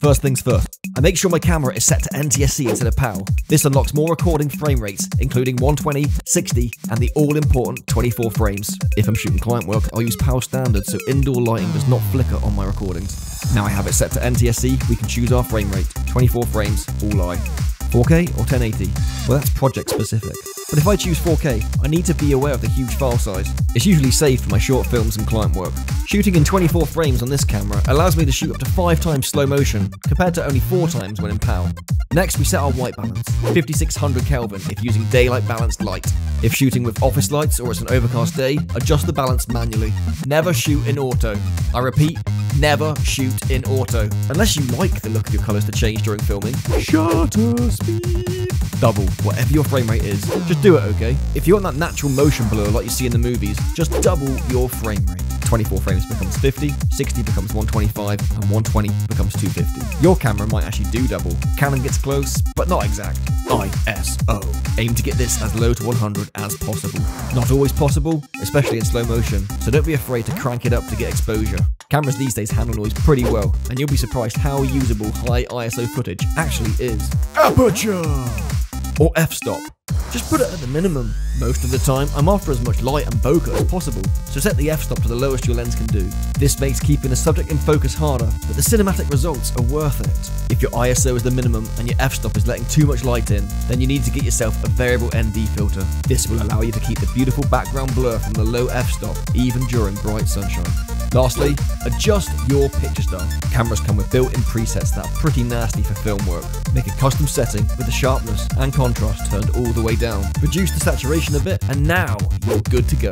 First things first, I make sure my camera is set to NTSC instead of PAL. This unlocks more recording frame rates, including 120, 60, and the all-important 24 frames. If I'm shooting client work, I'll use PAL standard so indoor lighting does not flicker on my recordings. Now I have it set to NTSC, we can choose our frame rate, 24 frames, all I. 4K or 1080? Well, that's project specific. But if I choose 4K, I need to be aware of the huge file size. It's usually saved for my short films and client work. Shooting in 24 frames on this camera allows me to shoot up to 5 times slow motion, compared to only 4 times when in PAL. Next, we set our white balance, 5600 Kelvin if using daylight balanced light. If shooting with office lights or it's an overcast day, adjust the balance manually. Never shoot in auto. I repeat, never shoot in auto. Unless you like the look of your colours to change during filming. Shutter speed. Double, whatever your frame rate is. Just do it, okay? If you want that natural motion blur like you see in the movies, just double your frame rate. 24 frames becomes 50, 60 becomes 125, and 120 becomes 250. Your camera might actually do double. Canon gets close, but not exact. ISO. Aim to get this as low to 100 as possible. Not always possible, especially in slow motion, so don't be afraid to crank it up to get exposure. Cameras these days handle noise pretty well, and you'll be surprised how usable high ISO footage actually is. Aperture! Or f-stop. Just put it at the minimum. Most of the time, I'm after as much light and bokeh as possible, so set the f-stop to the lowest your lens can do. This makes keeping the subject in focus harder, but the cinematic results are worth it. If your ISO is the minimum and your f-stop is letting too much light in, then you need to get yourself a variable ND filter. This will allow you to keep the beautiful background blur from the low f-stop, even during bright sunshine. Lastly, adjust your picture style. Cameras come with built-in presets that are pretty nasty for film work. Make a custom setting with the sharpness and contrast turned all the way down. Reduce the saturation a bit, and now you're good to go.